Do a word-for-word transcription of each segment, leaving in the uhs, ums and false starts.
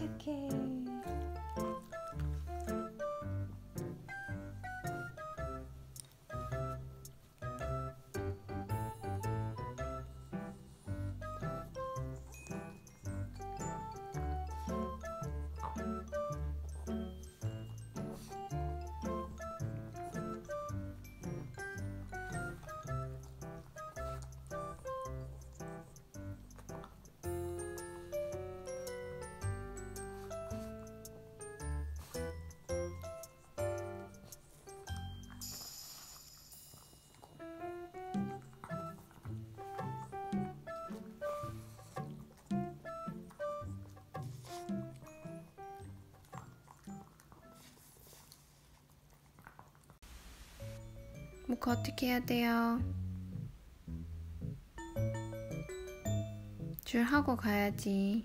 어떡해. 모카 어떻게 해야 돼요? 줄 하고 가야지.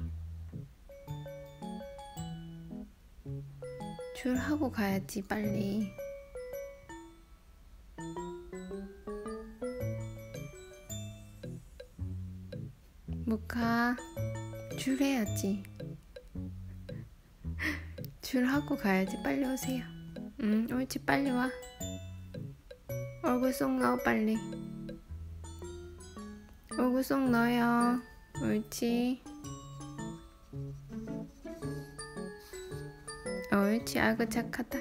줄 하고 가야지, 빨리. 모카, 줄 해야지. 줄 하고 가야지, 빨리 오세요. 응, 옳지, 빨리 와. 얼굴 쏙 넣어, 빨리. 얼굴 쏙 넣어요. 옳지. 옳지. 아이고, 착하다.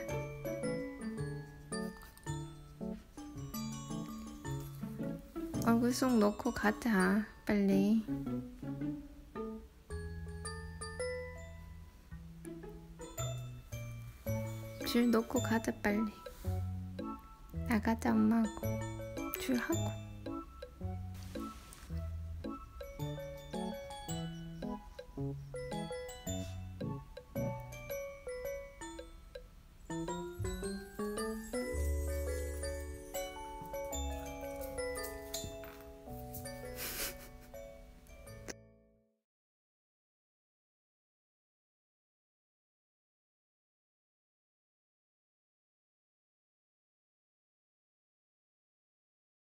얼굴 쏙 넣고 가자, 빨리. 줄 넣고 가자, 빨리. 나가자, 엄마하고. 줄 하고.